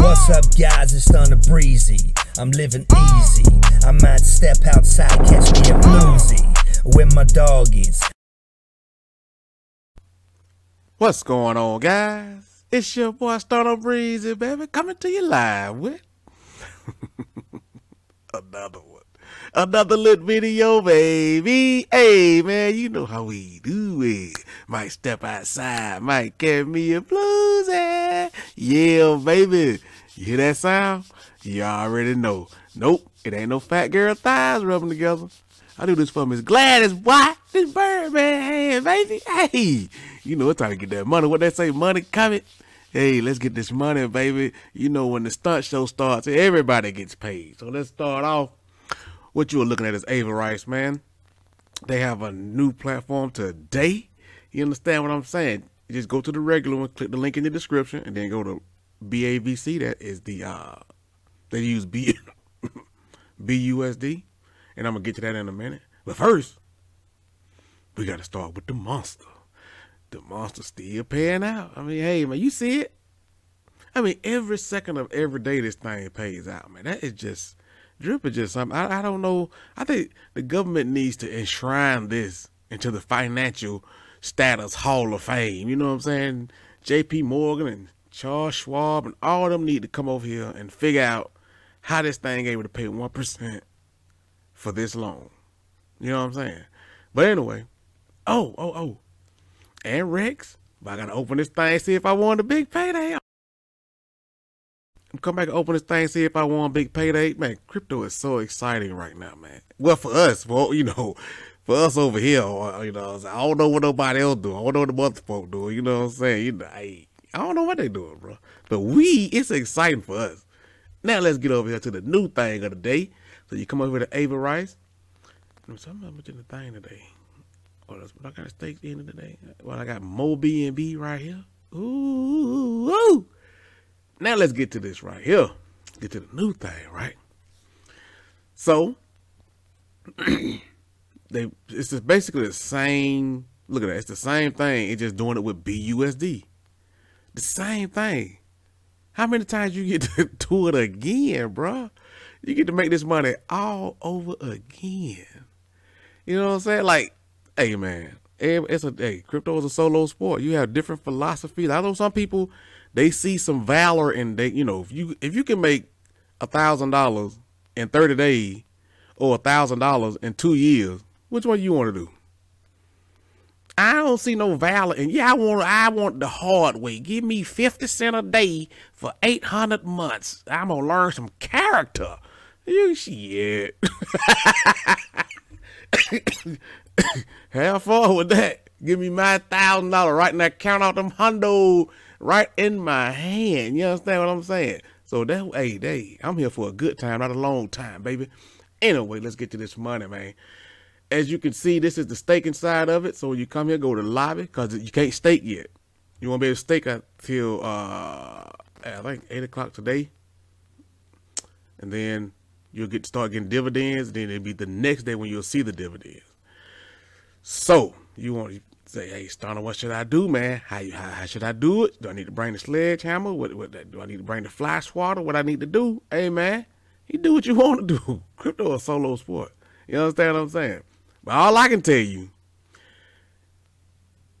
What's up, guys? It's Stunna Breezy. I'm living easy. I might step outside, catch me a bluesy with my doggies. What's going on, guys? It's your boy Stunna Breezy, baby, coming to you live with another one. Another lit video, baby. Hey, man, you know how we do it. Might step outside, might get me a bluesy. Yeah, baby. You hear that sound? You already know. Nope, it ain't no fat girl thighs rubbing together. I do this for Miss Gladys, boy. This bird, man, hey, baby. Hey, you know it's time to get that money. What they say, money coming. Hey, let's get this money, baby. You know when the stunt show starts, everybody gets paid. So let's start off. What you were looking at is Avarice, man. They have a new platform today. You understand what I'm saying? You just go to the regular one, click the link in the description, and then go to BAVC. That is the they use BUSD, and I'm gonna get to that in a minute. But first, we gotta start with the monster. The monster still paying out. I mean, hey man, you see it? I mean, every second of every day this thing pays out, man. That is just. Drip is just something. I don't know. I think the government needs to enshrine this into the financial status hall of fame. You know what I'm saying? JP Morgan and Charles Schwab and all of them need to come over here and figure out how this thing able to pay 1% for this loan. You know what I'm saying? But anyway, oh. And Rex, but I gotta open this thing, see if I want a big payday. Come back and open this thing, see if I want a big payday. Man, crypto is so exciting right now, man. Well, for us, for us over here, you know, I don't know what nobody else do. I don't know what the mother folk do. You know what I'm saying? You know, I don't know what they doing, bro. But it's exciting for us. Now let's get over here to the new thing of the day. So you come over to Avarice. So I'm not much in the thing today. Oh, that's what I got staked in today. Well, I got Mo BNB right here. Ooh. Now let's get to this right here. Get to the new thing, right? So it's just basically the same. Look at that. It's the same thing. It's just doing it with BUSD. The same thing. How many times you get to do it again, bro? You get to make this money all over again. You know what I'm saying? Like, hey man, crypto is a solo sport. You have different philosophies. I know some people. They see some valor and they, you know, if you can make $1,000 in 30 days or $1,000 in 2 years, which one you want to do? I don't see no valor. And yeah, I want the hard way. Give me 50 cents a day for 800 months. I'm going to learn some character. You shit. Have fun with that. Give me my $1,000 right now. Count out them hundo. Right in my hand. You understand what I'm saying? So that hey, I'm here for a good time, not a long time, baby. Anyway, let's get to this money, man. As you can see, this is the staking side of it. So when you come here, go to the lobby because you can't stake yet. You won't be able to stake until I think 8 o'clock today, and then you'll get start getting dividends. Then it'll be the next day when you'll see the dividends. So you want. Say, hey, Stunna, what should I do, man? How should I do it? Do I need to bring the sledgehammer? Do I need to bring the fly swatter? What I need to do? Hey, man, you do what you want to do. Crypto is a solo sport. You understand what I'm saying? But all I can tell you,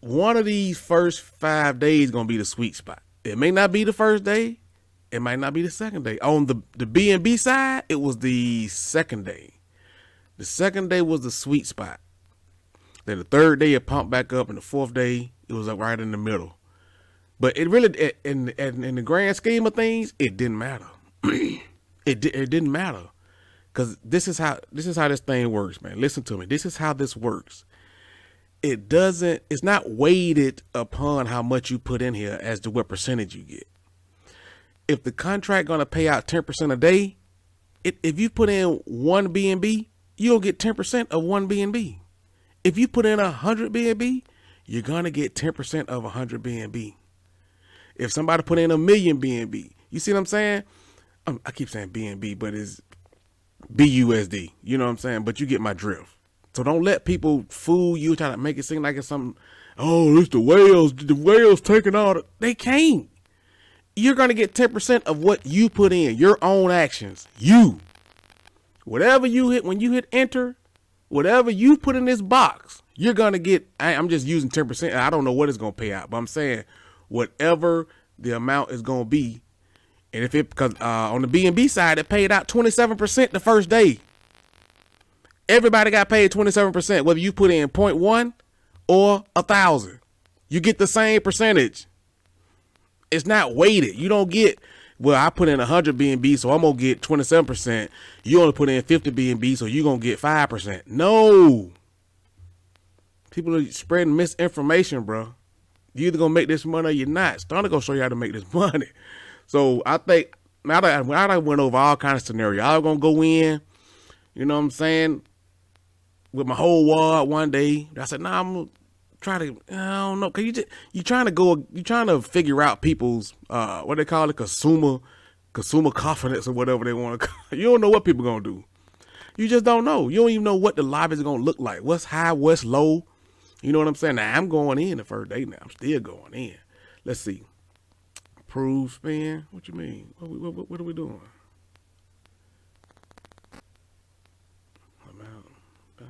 one of these first 5 days is going to be the sweet spot. It may not be the first day. It might not be the second day. On the BNB side, it was the second day. The second day was the sweet spot. Then the third day it pumped back up, and the fourth day it was up right in the middle. But it really, in the grand scheme of things, it didn't matter. it didn't matter, because this is how this thing works, man. Listen to me. This is how this works. It doesn't. It's not weighted upon how much you put in here as to what percentage you get. If the contract gonna pay out 10% a day, if you put in 1 BNB, you'll get 10% of 1 BNB. If you put in 100 BNB, you're going to get 10% of 100 BNB. If somebody put in 1 million BNB, you see what I'm saying? I keep saying BNB, but it's BUSD. You know what I'm saying? But you get my drift. So don't let people fool you, trying to make it seem like it's something. Oh, it's the whales taking all. They can't. you're going to get 10% of what you put in, your own actions. You. Whatever you hit, when you hit enter, whatever you put in this box, you're going to get, I'm just using 10%. I don't know what it's going to pay out, but I'm saying whatever the amount is going to be. And if it, because on the BNB side, it paid out 27% the first day. Everybody got paid 27%, whether you put in 0.1 or 1,000. You get the same percentage. It's not weighted. You don't get, well, I put in 100 BNB, so I'm going to get 27%. You only put in 50 BNB, so you're going to get 5%. No. People are spreading misinformation, bro. You're either going to make this money or you're not. Stunna going to show you how to make this money. So I think, I went over all kinds of scenarios. I was going to go in, you know what I'm saying, with my whole wad one day. I said, nah, I'm going to try to, I don't know, because you're trying to figure out people's, what they call it, consumer confidence or whatever they want to call it. You don't know what people going to do. You just don't know. You don't even know what the lobby is going to look like. What's high, what's low. You know what I'm saying? Now, I'm going in the first day now. I'm still going in. Let's see. Prove spin. What you mean? What are we doing? I'm out.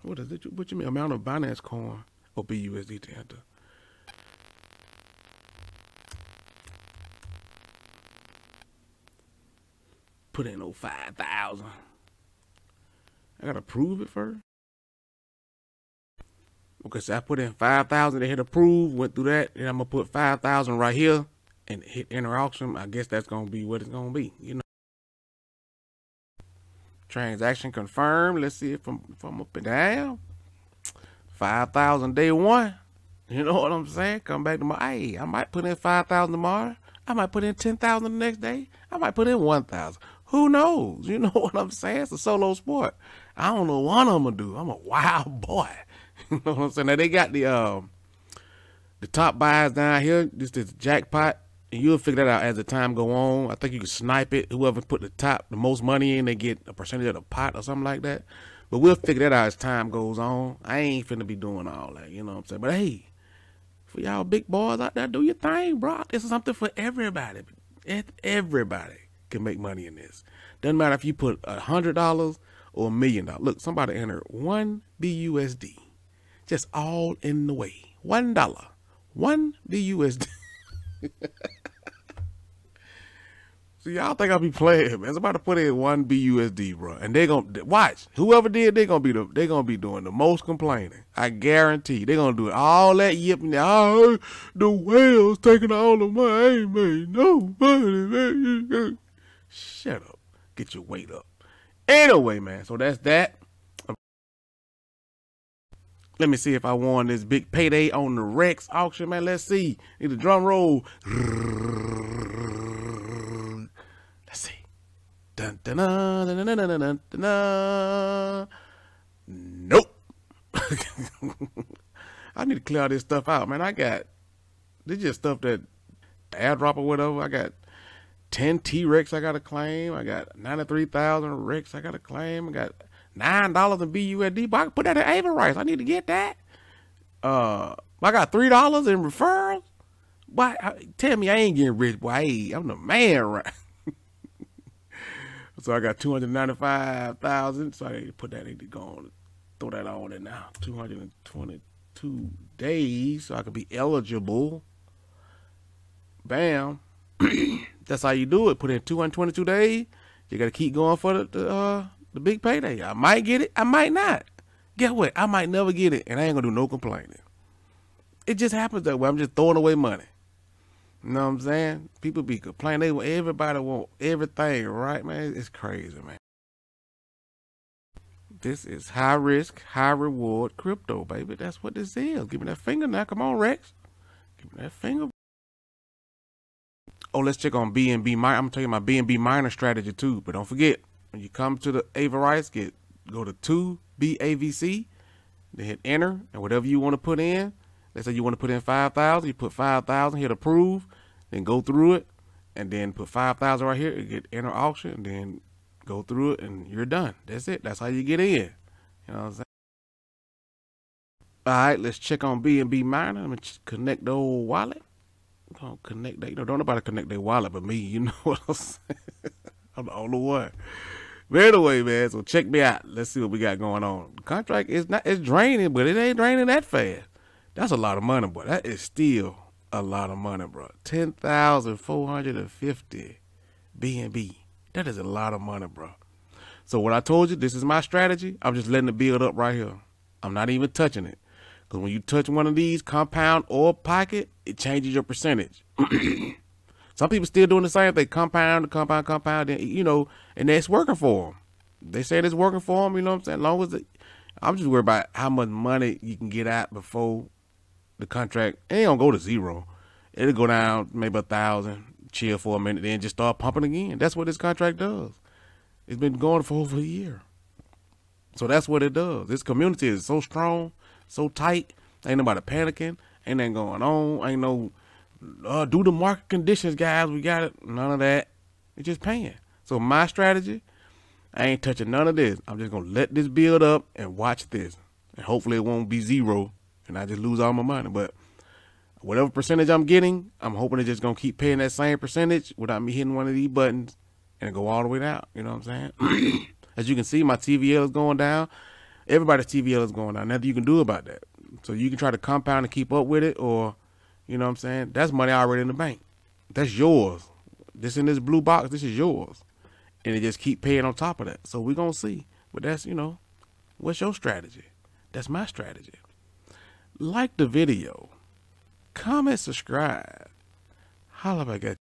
What is it? What you mean? Amount of Binance coin or BUSD to enter. Put in 5,000. I gotta prove it first. Okay, so I put in 5,000, they hit approve, went through that, and I'm gonna put 5,000 right here and hit enter auction. I guess that's gonna be what it's gonna be, you know. Transaction confirmed. Let's see if I'm up and down. 5,000 day one. You know what I'm saying? Come back tomorrow. Hey, I might put in 5,000 tomorrow. I might put in 10,000 the next day. I might put in 1,000. Who knows? You know what I'm saying? It's a solo sport. I don't know what I'm gonna do. I'm a wild boy. You know what I'm saying? Now they got the top buys down here. This is jackpot, and you'll figure that out as the time go on. I think you can snipe it. Whoever put the most money in, they get a percentage of the pot or something like that. But we'll figure that out as time goes on. I ain't finna be doing all that. You know what I'm saying? But hey, for y'all big boys out there, do your thing, bro. This is something for everybody. Everybody can make money in this. Doesn't matter if you put $100 or $1 million. Look, somebody entered 1 BUSD. Just all in the way. $1. 1 BUSD. So y'all think I'll be playing, man. Somebody put in 1 BUSD, bro. And they're gonna watch. Whoever did, they're gonna be doing the most complaining. I guarantee. They're gonna do it. All that yipping. Oh, the whale's taking all the money. I ain't made no money. Shut up. Get your weight up. Anyway, man. So that's that. Let me see if I won this big payday on the Rex auction, man. Let's see. Need a drum roll. Let's see. Dun, dun, dun, dun, dun, dun, dun, dun, dun. Nope. I need to clear all this stuff out, man. I got, this is just stuff that airdrop or whatever. I got 10 T-Rex I got to claim. I got 93,000 Rex I got to claim. I got $9 in BUSD, but I can put that in Avarice. I need to get that. I got $3 in referrals. Why? Tell me I ain't getting rich, boy. Hey, I'm the man, right? So I got 295,000. So I need to put that in. Go on, throw that on there now. 222 days, so I could be eligible. Bam. That's how you do it. Put in 222 days. You gotta keep going for the big payday. I might get it. I might not. Get what? I might never get it, and I ain't gonna do no complaining. It just happens that way. I'm just throwing away money. You know what I'm saying? People be complaining. Everybody want everything, right, man? It's crazy, man. This is high risk, high reward crypto, baby. That's what this is. Give me that finger now. Come on, Rex. Give me that finger. Oh, let's check on BNB Miner. I'm gonna tell you my BNB Miner strategy too, but don't forget, when you come to the Avarice, go to 2 BAVC, then hit enter, and whatever you want to put in, let's say you want to put in 5,000, you put 5,000, hit approve, then go through it, and then put 5,000 right here, and get enter auction, and then go through it, and you're done. That's it. That's how you get in. You know what I'm saying? All right, let's check on BNB Miner. Let me connect the old wallet. Don't connect that. You know, don't nobody connect their wallet but me. You know what I'm saying? I'm the only one. But anyway, man, so check me out. Let's see what we got going on. The contract is not, it's draining, but it ain't draining that fast. That's a lot of money, bro. That is still a lot of money, bro. 10,450 BNB. That is a lot of money, bro. So what I told you, this is my strategy. I'm just letting it build up right here. I'm not even touching it. Because when you touch one of these, compound or pocket, it changes your percentage. Some people still doing the same thing, compound, and, you know, and that's working for them. They say it's working for them, you know what I'm saying? As long as the, I'm just worried about how much money you can get out before the contract. It ain't going to go to zero. It'll go down maybe 1,000, chill for a minute, then just start pumping again. That's what this contract does. It's been going for over a year. So that's what it does. This community is so strong, so tight, ain't nobody panicking, ain't nothing going on, ain't no due to market conditions, guys, we got it, none of that. It's just paying. So my strategy, I ain't touching none of this. I'm just gonna let this build up and watch this, and hopefully it won't be zero and I just lose all my money. But whatever percentage I'm getting, I'm hoping it's just gonna keep paying that same percentage without me hitting one of these buttons and go all the way down. You know what I'm saying? As you can see, my TVL is going down. Everybody's TVL is going down. Nothing you can do about that. So you can try to compound and keep up with it, or, you know what I'm saying? That's money already in the bank. That's yours. This in this blue box, this is yours. And it just keep paying on top of that. So we're going to see. But that's, you know, what's your strategy? That's my strategy. Like the video. Comment, subscribe. Holla back at you.